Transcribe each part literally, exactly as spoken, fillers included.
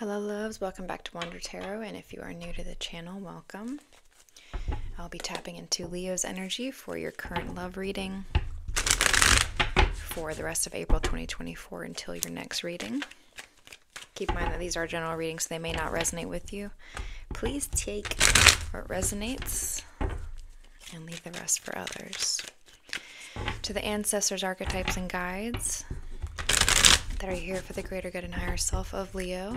Hello loves, welcome back to Wander Tarot, and if you are new to the channel, welcome. I'll be tapping into Leo's energy for your current love reading for the rest of April twenty twenty-four until your next reading. Keep in mind that these are general readings, so they may not resonate with you. Please take what resonates and leave the rest for others. To the ancestors, archetypes, and guides that are here for the greater good and higher self of Leo,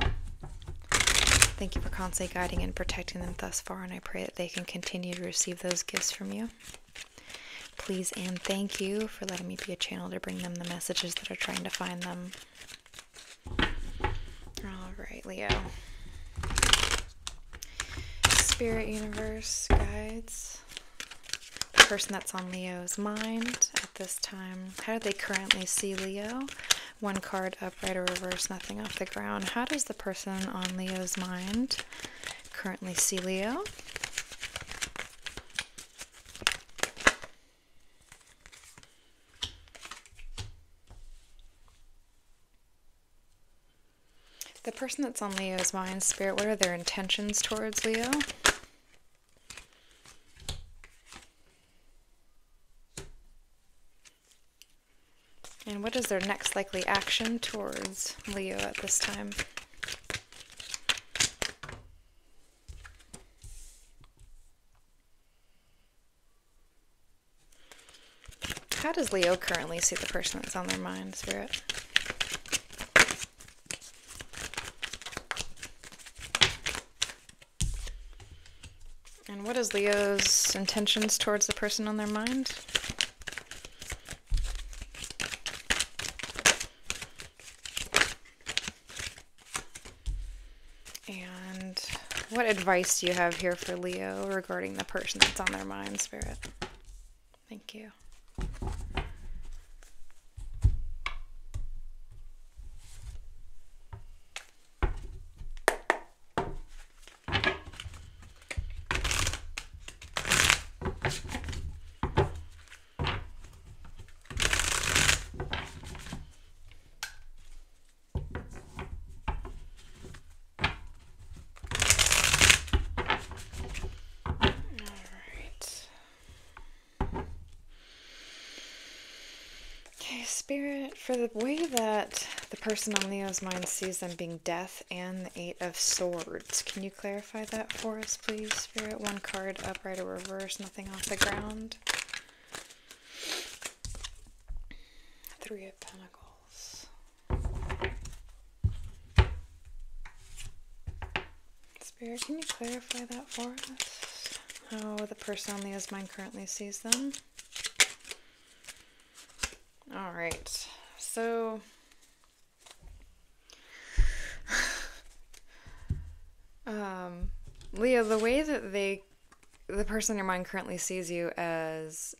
thank you for constantly guiding and protecting them thus far, and I pray that they can continue to receive those gifts from you. Please and thank you for letting me be a channel to bring them the messages that are trying to find them. All right, Leo. Spirit, universe, guides, the person that's on Leo's mind at this time. How do they currently see Leo? One card, upright or reverse, nothing off the ground. How does the person on Leo's mind currently see Leo? The person that's on Leo's mind, Spirit, what are their intentions towards Leo? And what is their next likely action towards Leo at this time? How does Leo currently see the person that's on their mind, Spirit? And what is Leo's intentions towards the person on their mind? What advice do you have here for Leo regarding the person that's on their mind, Spirit? Thank you. Spirit, for the way that the person on Leo's mind sees them being death and the Eight of Swords, can you clarify that for us, please, Spirit? One card, upright or reverse, nothing off the ground. Three of Pentacles. Spirit, can you clarify that for us? How the person on Leo's mind currently sees them? All right, so um, Leo, the way that they, the person in your mind currently sees you as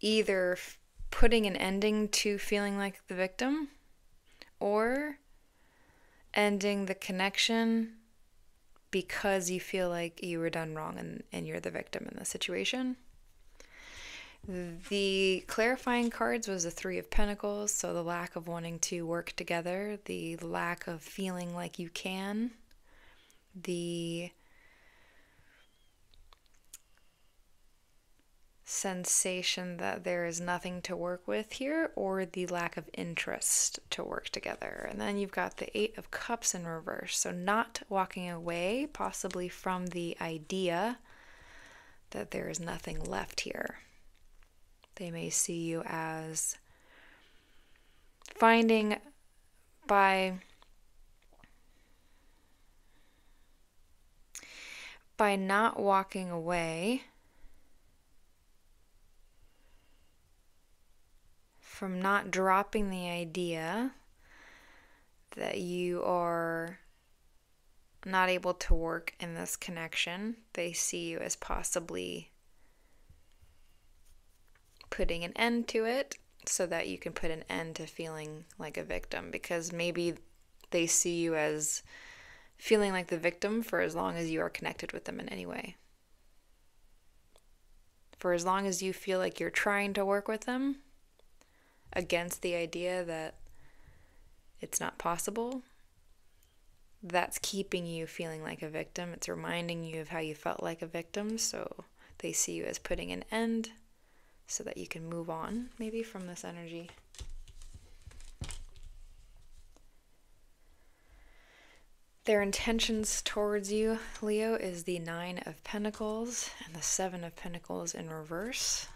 either putting an ending to feeling like the victim or ending the connection because you feel like you were done wrong and, and you're the victim in the situation. The clarifying cards was the Three of Pentacles, so the lack of wanting to work together, the lack of feeling like you can, the sensation that there is nothing to work with here, or the lack of interest to work together. And then you've got the Eight of Cups in reverse, so not walking away, possibly from the idea that there is nothing left here. They may see you as finding by, by not walking away from not dropping the idea that you are not able to work in this connection. They see you as possibly putting an end to it so that you can put an end to feeling like a victim, because maybe they see you as feeling like the victim for as long as you are connected with them in any way. For as long as you feel like you're trying to work with them against the idea that it's not possible, that's keeping you feeling like a victim. It's reminding you of how you felt like a victim, so they see you as putting an end so that you can move on, maybe, from this energy. Their intentions towards you, Leo, is the Nine of Pentacles and the Seven of Pentacles in reverse.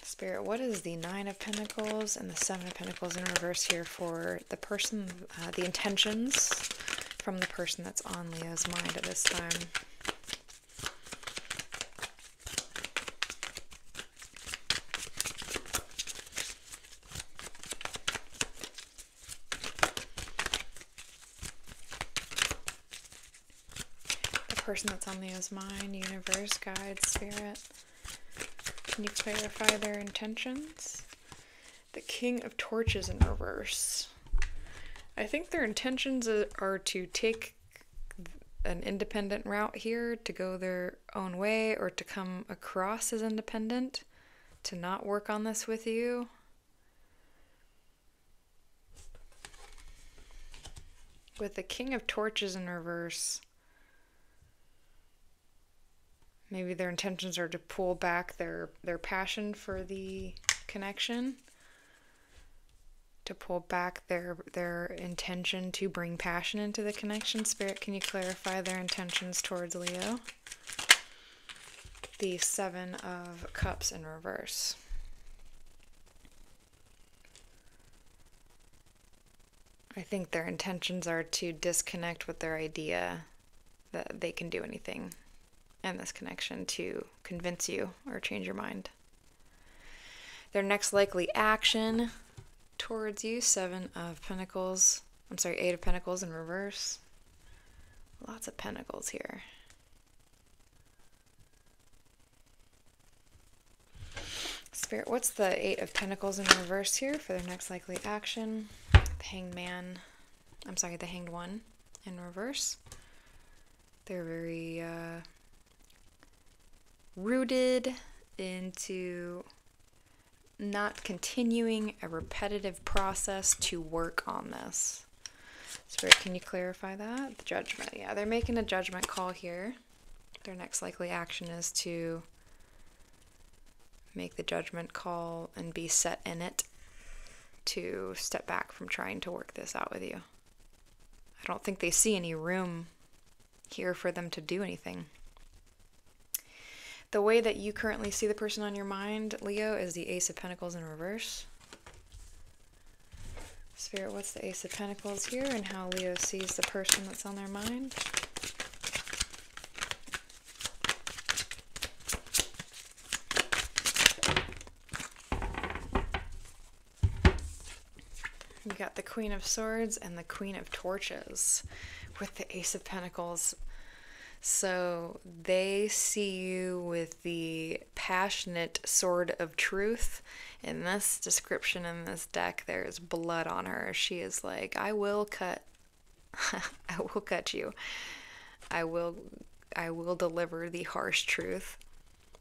Spirit, what is the Nine of Pentacles and the Seven of Pentacles in reverse here for the person, uh, the intentions from the person that's on Leo's mind at this time? Person that's on Leo's mind, universe, guide, spirit, can you clarify their intentions? The King of Torches in reverse. I think their intentions are to take an independent route here, to go their own way, or to come across as independent, to not work on this with you. With the King of Torches in reverse, maybe their intentions are to pull back their, their passion for the connection, to pull back their, their intention to bring passion into the connection. Spirit, can you clarify their intentions towards Leo? The Seven of Cups in reverse. I think their intentions are to disconnect with their idea that they can do anything, and this connection to convince you or change your mind. Their next likely action towards you, seven of pentacles, I'm sorry, eight of pentacles in reverse. Lots of pentacles here. Spirit, what's the eight of pentacles in reverse here for their next likely action? The hanged man, I'm sorry, the hanged one in reverse. They're very, uh, rooted into not continuing a repetitive process to work on this. Spirit, can you clarify that? The judgment. Yeah, they're making a judgment call here. Their next likely action is to make the judgment call and be set in it to step back from trying to work this out with you. I don't think they see any room here for them to do anything. The way that you currently see the person on your mind, Leo, is the Ace of Pentacles in reverse. Spirit, what's the Ace of Pentacles here and how Leo sees the person that's on their mind? You got the Queen of Swords and the Queen of Torches with the Ace of Pentacles. So they see you with the passionate sword of truth. In this description in this deck, there is blood on her. She is like, I will cut, I will cut you. I will, I will deliver the harsh truth.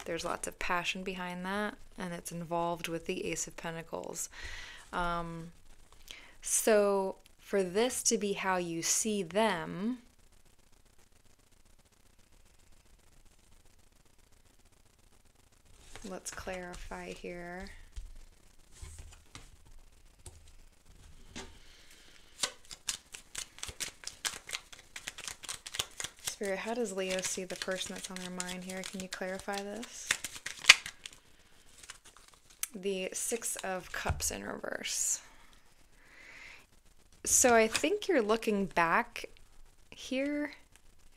There's lots of passion behind that, and it's involved with the Ace of Pentacles. Um, so for this to be how you see them, let's clarify here. Spirit, how does Leo see the person that's on their mind here? Can you clarify this? The Six of Cups in reverse. So I think you're looking back here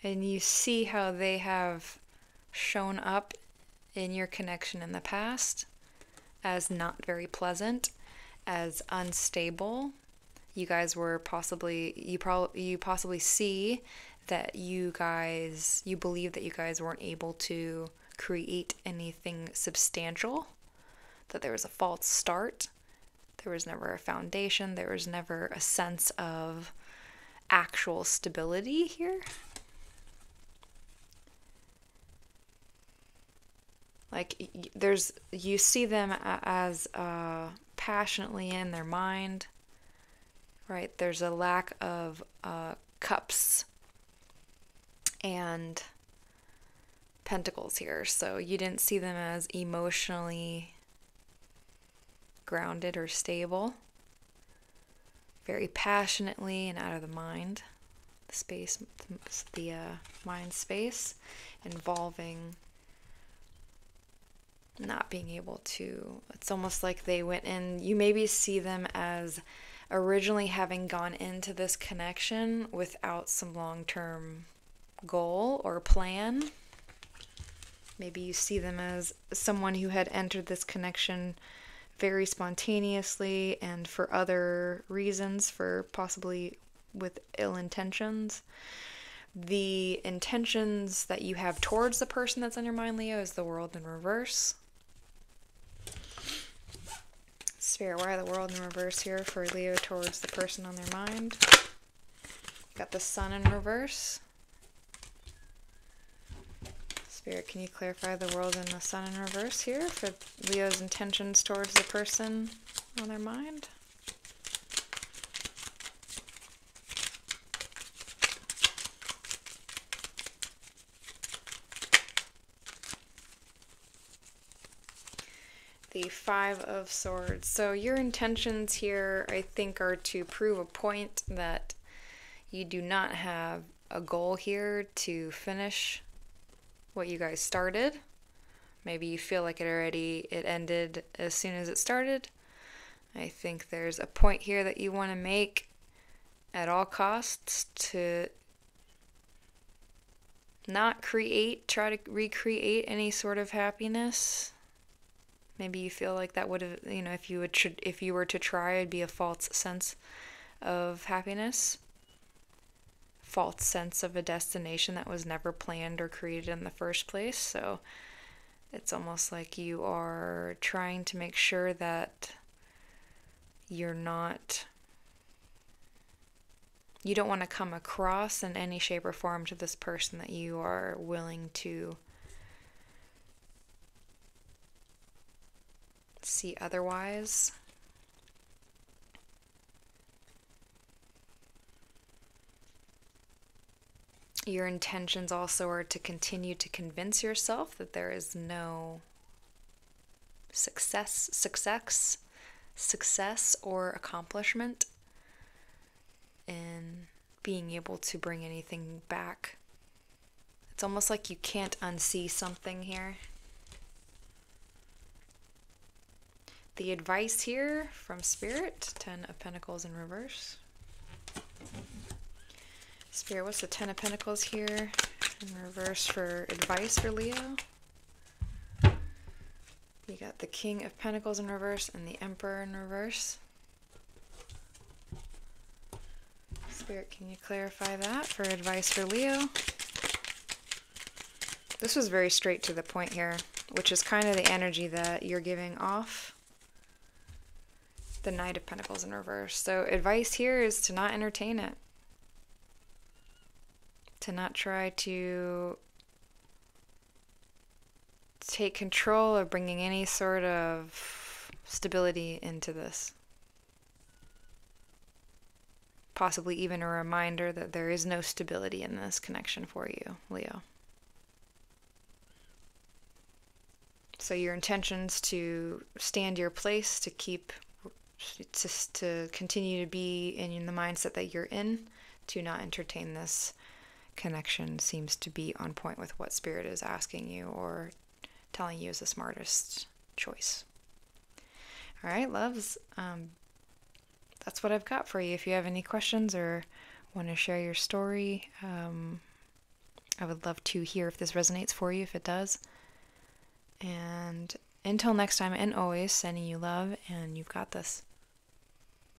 and you see how they have shown up in your connection in the past as not very pleasant, as unstable. You guys were possibly, you probably you possibly see that you guys, you believe that you guys weren't able to create anything substantial, that there was a false start, there was never a foundation, there was never a sense of actual stability here. Like there's, you see them as uh, passionately in their mind, right? There's a lack of uh, cups and pentacles here. So you didn't see them as emotionally grounded or stable, very passionately and out of the mind, the space, the uh, mind space, involving not being able to, it's almost like they went in, you maybe see them as originally having gone into this connection without some long-term goal or plan. Maybe you see them as someone who had entered this connection very spontaneously and for other reasons, for possibly with ill intentions. The intentions that you have towards the person that's on your mind, Leo, is the world in reverse. Spirit, why the world in reverse here for Leo towards the person on their mind? Got the sun in reverse. Spirit, can you clarify the world and the sun in reverse here for Leo's intentions towards the person on their mind? The Five of Swords. So your intentions here, I think, are to prove a point that you do not have a goal here to finish what you guys started. Maybe you feel like it already, it ended as soon as it started. I think there's a point here that you want to make at all costs to not create, try to recreate any sort of happiness. Maybe you feel like that would have, you know, if you would, if you were to try, it'd be a false sense of happiness, false sense of a destination that was never planned or created in the first place. So it's almost like you are trying to make sure that you're not, you don't want to come across in any shape or form to this person that you are willing to see otherwise. Your intentions also are to continue to convince yourself that there is no success, success, success or accomplishment in being able to bring anything back. It's almost like you can't unsee something here. The advice here from Spirit, Ten of Pentacles in reverse. Spirit, what's the Ten of Pentacles here in reverse for advice for Leo? You got the King of Pentacles in reverse and the Emperor in reverse. Spirit, can you clarify that for advice for Leo? This was very straight to the point here, which is kind of the energy that you're giving off. The Knight of Pentacles in reverse. So advice here is to not entertain it. To not try to take control of bringing any sort of stability into this. Possibly even a reminder that there is no stability in this connection for you, Leo. So your intentions to stand your place, to keep... just to continue to be in the mindset that you're in, to not entertain this connection seems to be on point with what Spirit is asking you or telling you is the smartest choice. All right, loves, um, that's what I've got for you. If you have any questions or want to share your story, um, I would love to hear if this resonates for you, if it does. And until next time, and always, sending you love, and you've got this.